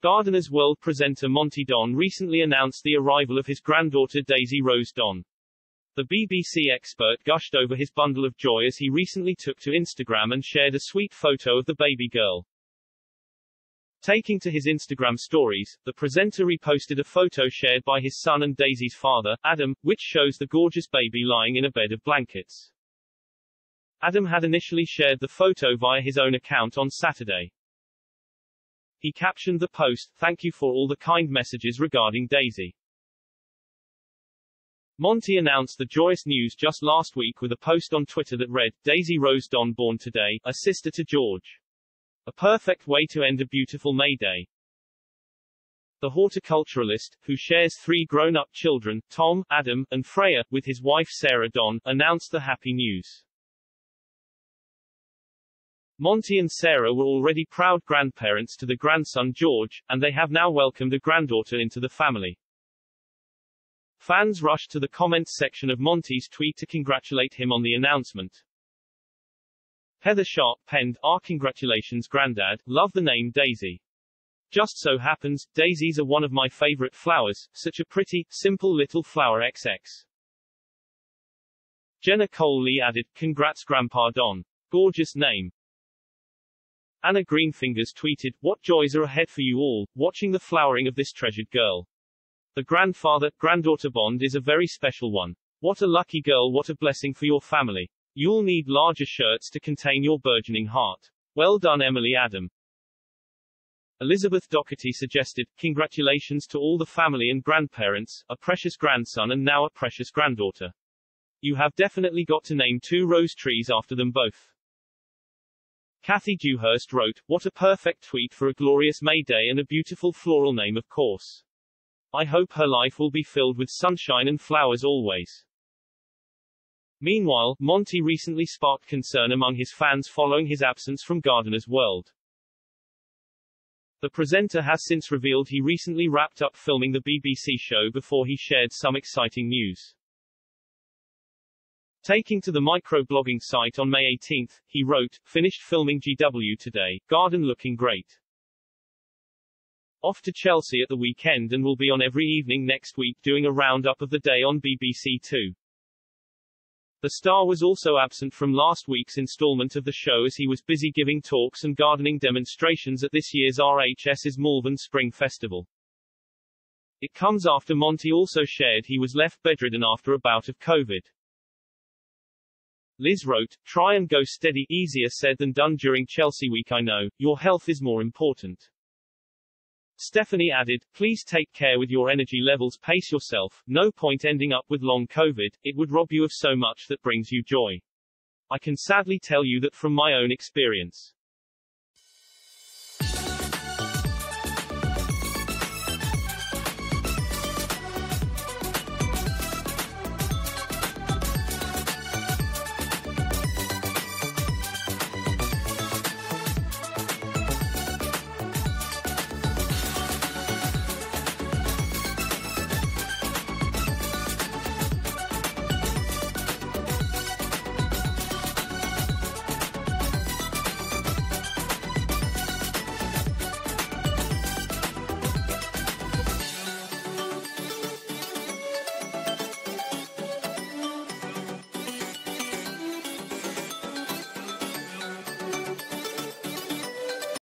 Gardeners' World presenter Monty Don recently announced the arrival of his granddaughter Daisy Rose Don. The BBC expert gushed over his bundle of joy as he recently took to Instagram and shared a sweet photo of the baby girl. Taking to his Instagram stories, the presenter reposted a photo shared by his son and Daisy's father, Adam, which shows the gorgeous baby lying in a bed of blankets. Adam had initially shared the photo via his own account on Saturday. He captioned the post, "Thank you for all the kind messages regarding Daisy." Monty announced the joyous news just last week with a post on Twitter that read, "Daisy Rose Don born today, a sister to George. A perfect way to end a beautiful May day." The horticulturalist, who shares three grown-up children, Tom, Adam, and Freya, with his wife Sarah Don, announced the happy news. Monty and Sarah were already proud grandparents to the grandson George, and they have now welcomed a granddaughter into the family. Fans rushed to the comments section of Monty's tweet to congratulate him on the announcement. Heather Sharp penned, "Our congratulations Grandad, love the name Daisy. Just so happens, daisies are one of my favorite flowers, such a pretty, simple little flower XX." Jenna Coley added, "Congrats Grandpa Don. Gorgeous name." Anna Greenfingers tweeted, "What joys are ahead for you all, watching the flowering of this treasured girl. The grandfather-granddaughter bond is a very special one. What a lucky girl, what a blessing for your family. You'll need larger shirts to contain your burgeoning heart. Well done Emily Adam." Elizabeth Doherty suggested, "Congratulations to all the family and grandparents, a precious grandson and now a precious granddaughter. You have definitely got to name two rose trees after them both." Kathy Dewhurst wrote, "What a perfect tweet for a glorious May day and a beautiful floral name of course. I hope her life will be filled with sunshine and flowers always." Meanwhile, Monty recently sparked concern among his fans following his absence from Gardeners' World. The presenter has since revealed he recently wrapped up filming the BBC show before he shared some exciting news. Taking to the microblogging site on May 18, he wrote, "Finished filming GW today, garden looking great. Off to Chelsea at the weekend and will be on every evening next week doing a roundup of the day on BBC2. The star was also absent from last week's installment of the show as he was busy giving talks and gardening demonstrations at this year's RHS's Malvern Spring Festival. It comes after Monty also shared he was left bedridden after a bout of COVID. Liz wrote, "Try and go steady, easier said than done during Chelsea week. I know, your health is more important." Stephanie added, "Please take care with your energy levels, pace yourself, no point ending up with long COVID, it would rob you of so much that brings you joy. I can sadly tell you that from my own experience."